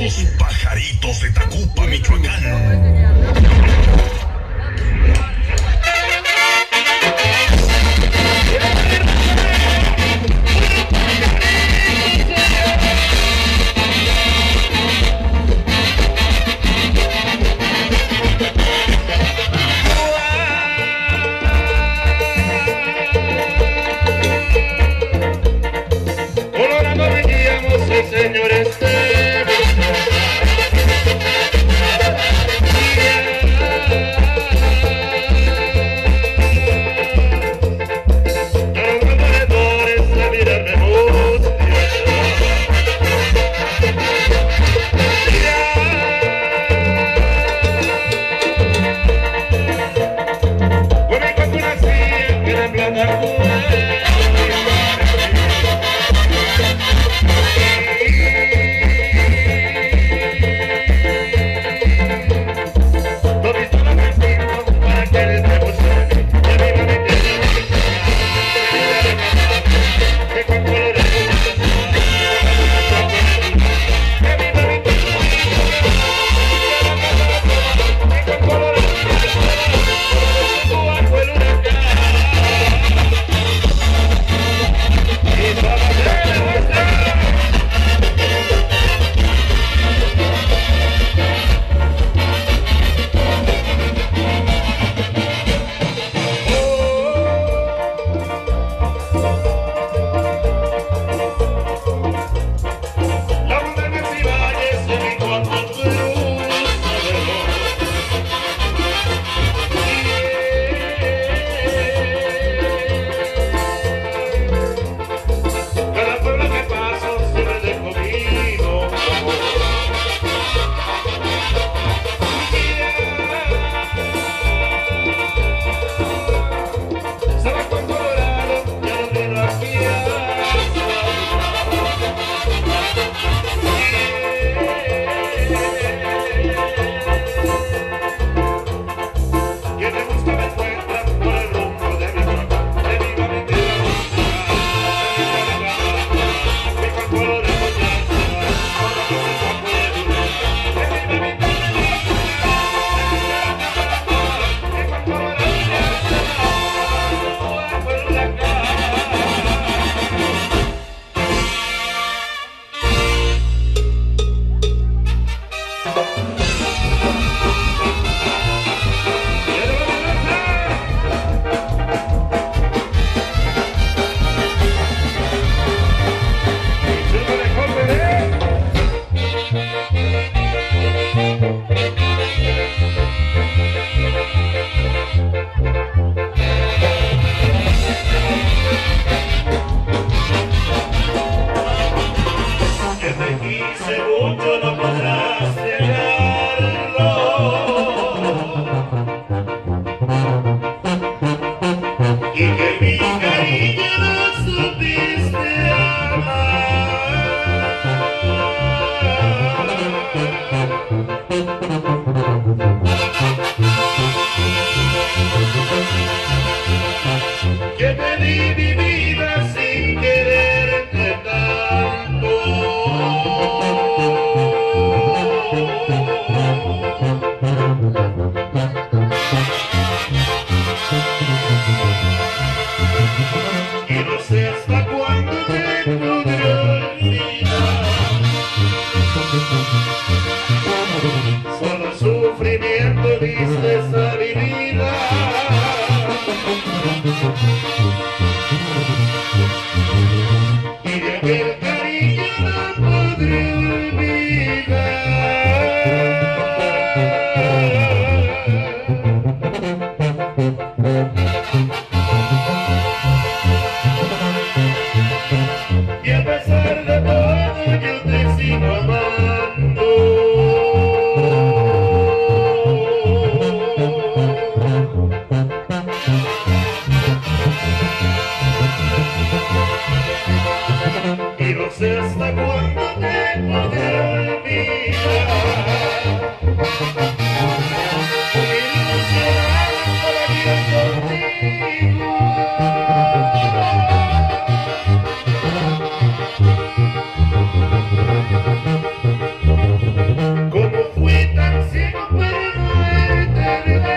Los Pajaritos de Tacupa, Michoacán. veces la culpa de poder olvidar. Ilusionando la vida contigo. Como fui tan ciego para verte de ver.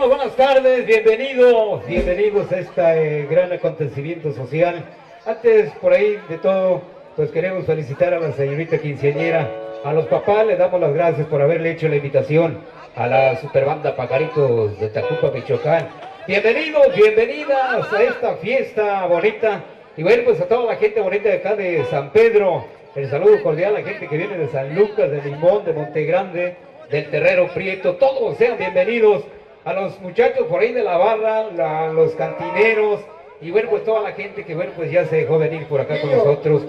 amigos, buenas tardes, bienvenidos, bienvenidos a este gran acontecimiento social. Antes, por ahí de todo, pues queremos felicitar a la señorita quinceañera, a los papás les damos las gracias por haberle hecho la invitación a la superbanda Pajaritos de Tacupa, Michoacán. Bienvenidos, bienvenidas a esta fiesta bonita, y bueno, pues a toda la gente bonita de acá de San Pedro, el saludo cordial a la gente que viene de San Lucas, de Limón, de Monte Grande, del Terrero Prieto, todos sean bienvenidos, a los muchachos por ahí de la barra, a los cantineros, y bueno, pues toda la gente que bueno, pues ya se dejó venir por acá con nosotros.